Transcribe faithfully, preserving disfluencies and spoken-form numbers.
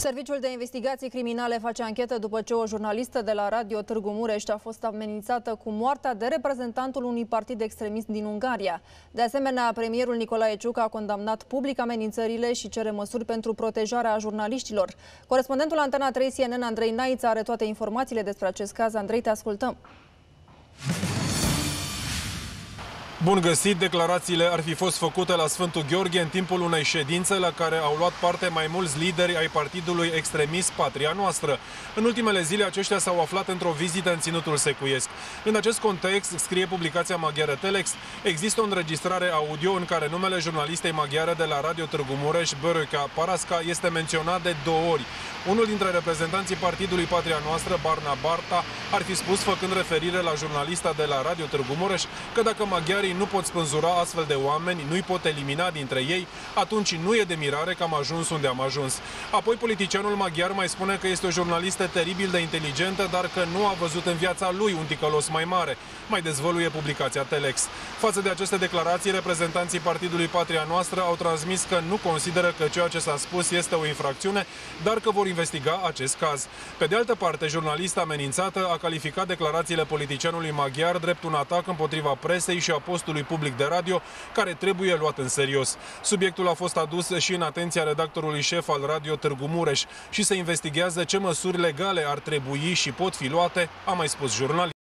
Serviciul de investigații criminale face anchetă după ce o jurnalistă de la Radio Târgu Mureș a fost amenințată cu moartea de reprezentantul unui partid extremist din Ungaria. De asemenea, premierul Nicolae Ciucă a condamnat public amenințările și cere măsuri pentru protejarea jurnaliștilor. Corespondentul Antena trei C N N, Andrei Naiță, are toate informațiile despre acest caz. Andrei, te ascultăm! Bun găsit! Declarațiile ar fi fost făcute la Sfântul Gheorghe în timpul unei ședințe la care au luat parte mai mulți lideri ai partidului extremist Patria Noastră. În ultimele zile aceștia s-au aflat într-o vizită în Ținutul Secuiesc. În acest context, scrie publicația maghiară Telex, există o înregistrare audio în care numele jurnalistei maghiare de la Radio Târgu Mureș, Böröka Paraska, este menționat de două ori. Unul dintre reprezentanții partidului Patria Noastră, Barna Barta, ar fi spus, făcând referire la jurnalista de la Radio Târgu Mureș, că dacă maghiarii nu pot spânzura astfel de oameni, nu-i pot elimina dintre ei, atunci nu e de mirare că am ajuns unde am ajuns. Apoi politicianul maghiar mai spune că este o jurnalistă teribil de inteligentă, dar că nu a văzut în viața lui un ticălos mai mare, mai dezvăluie publicația Telex. Față de aceste declarații, reprezentanții partidului Patria Noastră au transmis că nu consideră că ceea ce s-a spus este o infracțiune, dar că vor investiga acest caz. Pe de altă parte, jurnalista amenințată a calificat declarațiile politicianului maghiar drept un atac împotriva presei și a postului public de radio, care trebuie luat în serios. Subiectul a fost adus și în atenția redactorului șef al Radio Târgu Mureș și se investighează ce măsuri legale ar trebui și pot fi luate, a mai spus jurnalistul.